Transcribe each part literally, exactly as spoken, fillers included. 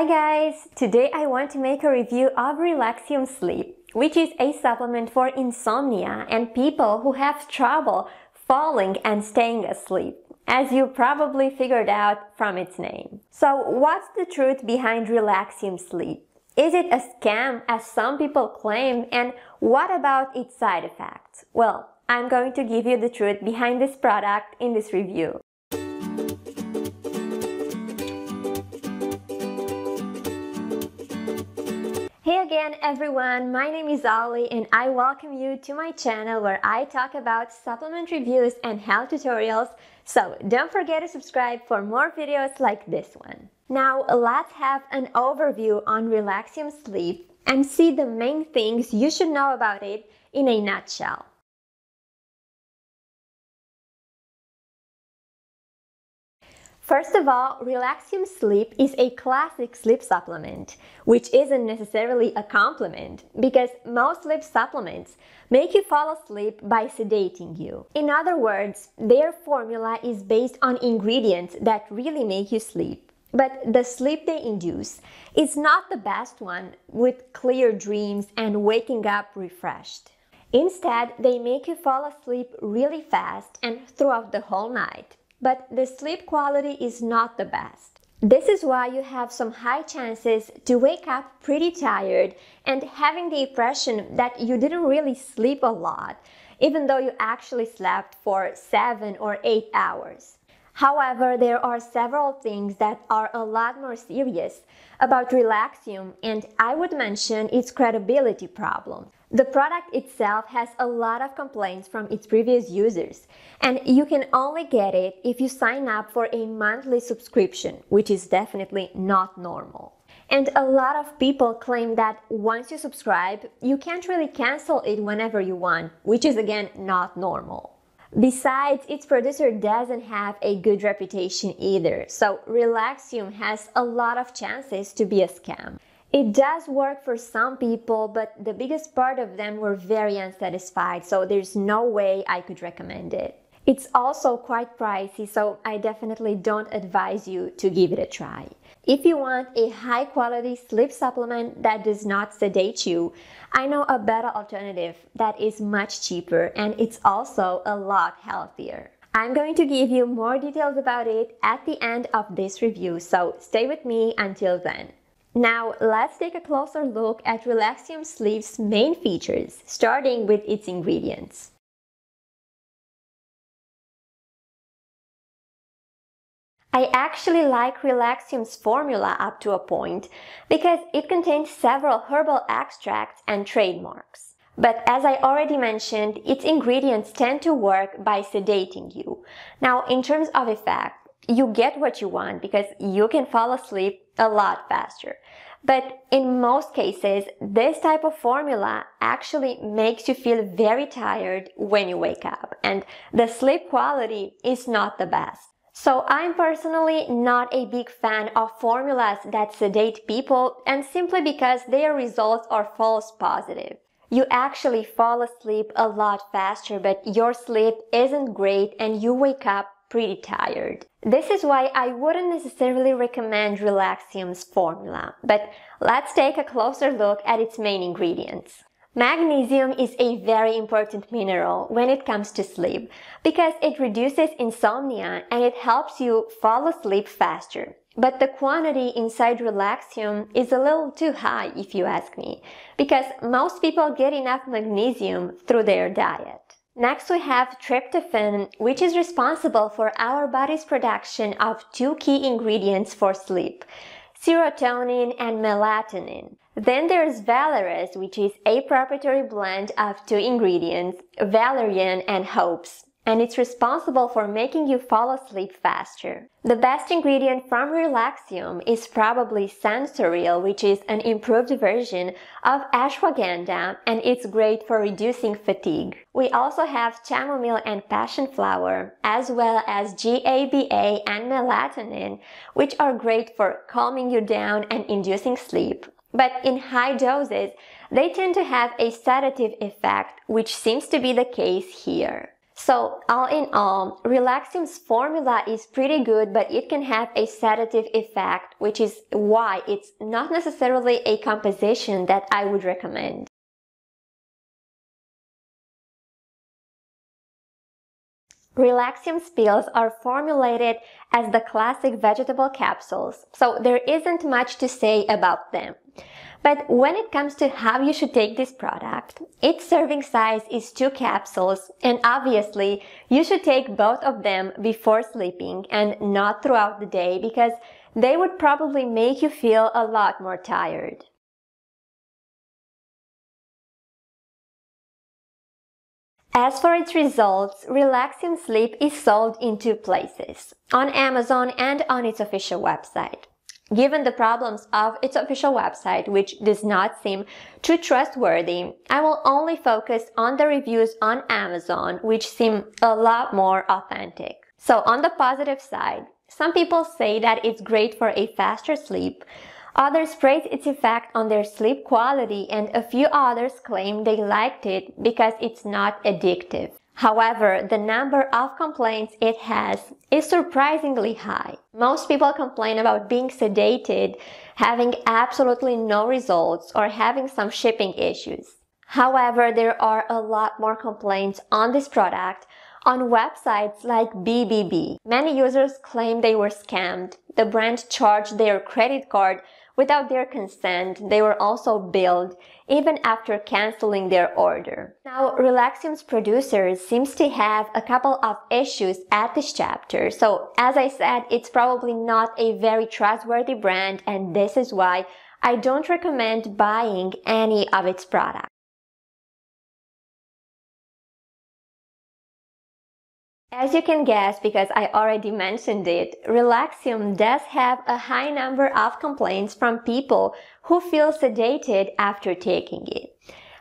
Hi guys! Today I want to make a review of Relaxium Sleep, which is a supplement for insomnia and people who have trouble falling and staying asleep, as you probably figured out from its name. So what's the truth behind Relaxium Sleep? Is it a scam, as some people claim, and what about its side effects? Well, I'm going to give you the truth behind this product in this review. Hey again everyone, my name is Ali and I welcome you to my channel where I talk about supplement reviews and health tutorials, so don't forget to subscribe for more videos like this one. Now let's have an overview on Relaxium Sleep and see the main things you should know about it in a nutshell. First of all, Relaxium Sleep is a classic sleep supplement, which isn't necessarily a compliment, because most sleep supplements make you fall asleep by sedating you. In other words, their formula is based on ingredients that really make you sleep. But the sleep they induce is not the best one, with clear dreams and waking up refreshed. Instead, they make you fall asleep really fast and throughout the whole night. But the sleep quality is not the best. This is why you have some high chances to wake up pretty tired and having the impression that you didn't really sleep a lot, even though you actually slept for seven or eight hours. However, there are several things that are a lot more serious about Relaxium, and I would mention its credibility problem. The product itself has a lot of complaints from its previous users, and you can only get it if you sign up for a monthly subscription, which is definitely not normal. And a lot of people claim that once you subscribe, you can't really cancel it whenever you want, which is again not normal. Besides, its producer doesn't have a good reputation either, so Relaxium has a lot of chances to be a scam. It does work for some people, but the biggest part of them were very unsatisfied, so there's no way I could recommend it. It's also quite pricey, so I definitely don't advise you to give it a try. If you want a high-quality sleep supplement that does not sedate you, I know a better alternative that is much cheaper and it's also a lot healthier. I'm going to give you more details about it at the end of this review, so stay with me until then. Now let's take a closer look at Relaxium Sleep's main features, starting with its ingredients. I actually like Relaxium's formula up to a point because it contains several herbal extracts and trademarks. But as I already mentioned, its ingredients tend to work by sedating you. Now, in terms of effect, you get what you want because you can fall asleep a lot faster. But in most cases, this type of formula actually makes you feel very tired when you wake up, and the sleep quality is not the best. So I'm personally not a big fan of formulas that sedate people, and simply because their results are false positive. You actually fall asleep a lot faster, but your sleep isn't great and you wake up pretty tired. This is why I wouldn't necessarily recommend Relaxium's formula, but let's take a closer look at its main ingredients. Magnesium is a very important mineral when it comes to sleep because it reduces insomnia and it helps you fall asleep faster. But the quantity inside Relaxium is a little too high, if you ask me, because most people get enough magnesium through their diet. Next we have tryptophan, which is responsible for our body's production of two key ingredients for sleep: serotonin and melatonin. Then there's Valeris, which is a proprietary blend of two ingredients, valerian and hops, and it's responsible for making you fall asleep faster. The best ingredient from Relaxium is probably Sensorial, which is an improved version of ashwagandha, and it's great for reducing fatigue. We also have chamomile and passion flower, as well as GABA and melatonin, which are great for calming you down and inducing sleep. But in high doses, they tend to have a sedative effect, which seems to be the case here. So all in all, Relaxium's formula is pretty good, but it can have a sedative effect, which is why it's not necessarily a composition that I would recommend. Relaxium's pills are formulated as the classic vegetable capsules, so there isn't much to say about them. But when it comes to how you should take this product, its serving size is two capsules, and obviously you should take both of them before sleeping and not throughout the day, because they would probably make you feel a lot more tired. As for its results, Relaxium Sleep is sold in two places, on Amazon and on its official website. Given the problems of its official website, which does not seem too trustworthy, I will only focus on the reviews on Amazon, which seem a lot more authentic. So on the positive side, some people say that it's great for a faster sleep, others praise its effect on their sleep quality, and a few others claim they liked it because it's not addictive. However, the number of complaints it has is surprisingly high. Most people complain about being sedated, having absolutely no results, or having some shipping issues. However, there are a lot more complaints on this product on websites like B B B. Many users claim they were scammed, the brand charged their credit card without their consent, they were also billed, even after canceling their order. Now, Relaxium's producers seems to have a couple of issues at this chapter, so as I said, it's probably not a very trustworthy brand, and this is why I don't recommend buying any of its products. As you can guess, because I already mentioned it, Relaxium does have a high number of complaints from people who feel sedated after taking it.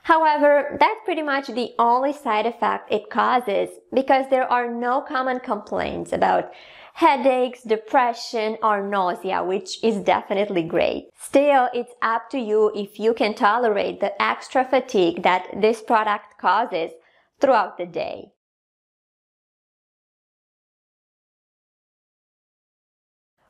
However, that's pretty much the only side effect it causes, because there are no common complaints about headaches, depression, or nausea, which is definitely great. Still, it's up to you if you can tolerate the extra fatigue that this product causes throughout the day.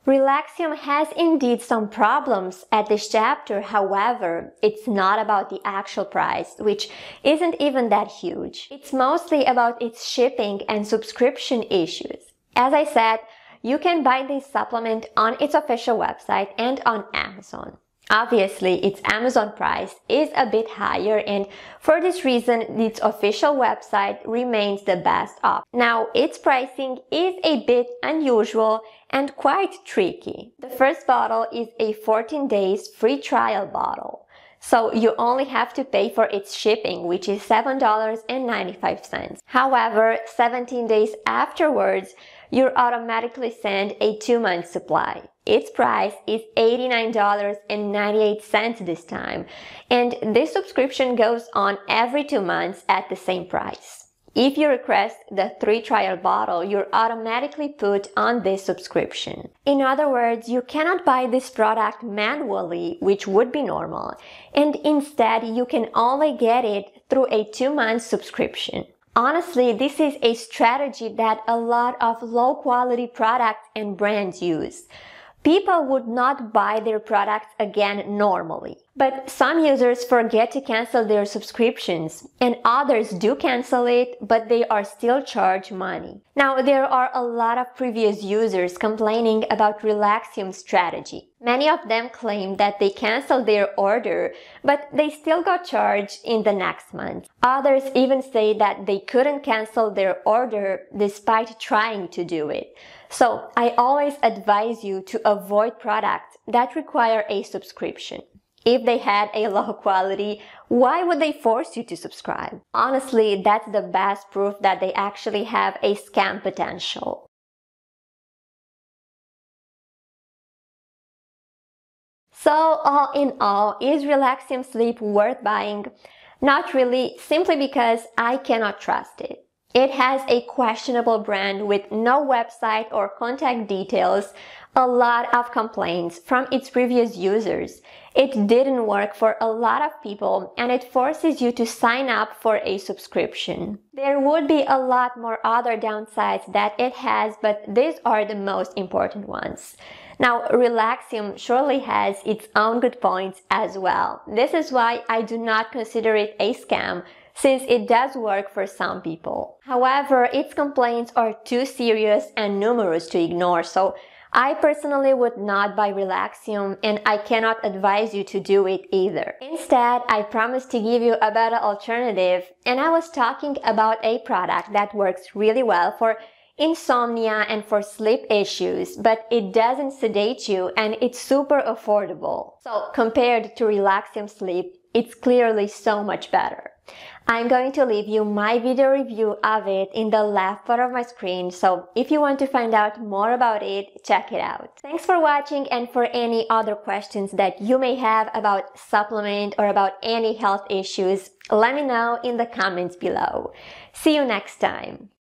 Relaxium has indeed some problems at this chapter, however, it's not about the actual price, which isn't even that huge. It's mostly about its shipping and subscription issues. As I said, you can buy this supplement on its official website and on Amazon. Obviously, its Amazon price is a bit higher, and for this reason, its official website remains the best option. Now, its pricing is a bit unusual and quite tricky. The first bottle is a fourteen days free trial bottle, so you only have to pay for its shipping, which is seven dollars and ninety-five cents. However, seventeen days afterwards, you're automatically sent a two-month supply. Its price is eighty-nine dollars and ninety-eight cents this time, and this subscription goes on every two months at the same price. If you request the three trial bottle, you're automatically put on this subscription. In other words, you cannot buy this product manually, which would be normal, and instead you can only get it through a two-month subscription. Honestly, this is a strategy that a lot of low-quality products and brands use. People would not buy their products again normally. But some users forget to cancel their subscriptions, and others do cancel it, but they are still charged money. Now, there are a lot of previous users complaining about Relaxium's strategy. Many of them claim that they canceled their order, but they still got charged in the next month. Others even say that they couldn't cancel their order despite trying to do it. So I always advise you to avoid products that require a subscription. If they had a low quality, why would they force you to subscribe? Honestly, that's the best proof that they actually have a scam potential. So all in all, is Relaxium Sleep worth buying? Not really, simply because I cannot trust it. It has a questionable brand with no website or contact details, a lot of complaints from its previous users. It didn't work for a lot of people and it forces you to sign up for a subscription. There would be a lot more other downsides that it has, but these are the most important ones. Now, Relaxium surely has its own good points as well. This is why I do not consider it a scam, since it does work for some people. However, its complaints are too serious and numerous to ignore, so I personally would not buy Relaxium and I cannot advise you to do it either. Instead, I promised to give you a better alternative, and I was talking about a product that works really well for insomnia and for sleep issues, but it doesn't sedate you and it's super affordable. So compared to Relaxium Sleep, it's clearly so much better. I'm going to leave you my video review of it in the left part of my screen, so if you want to find out more about it, check it out. Thanks for watching, and for any other questions that you may have about supplement or about any health issues, let me know in the comments below. See you next time!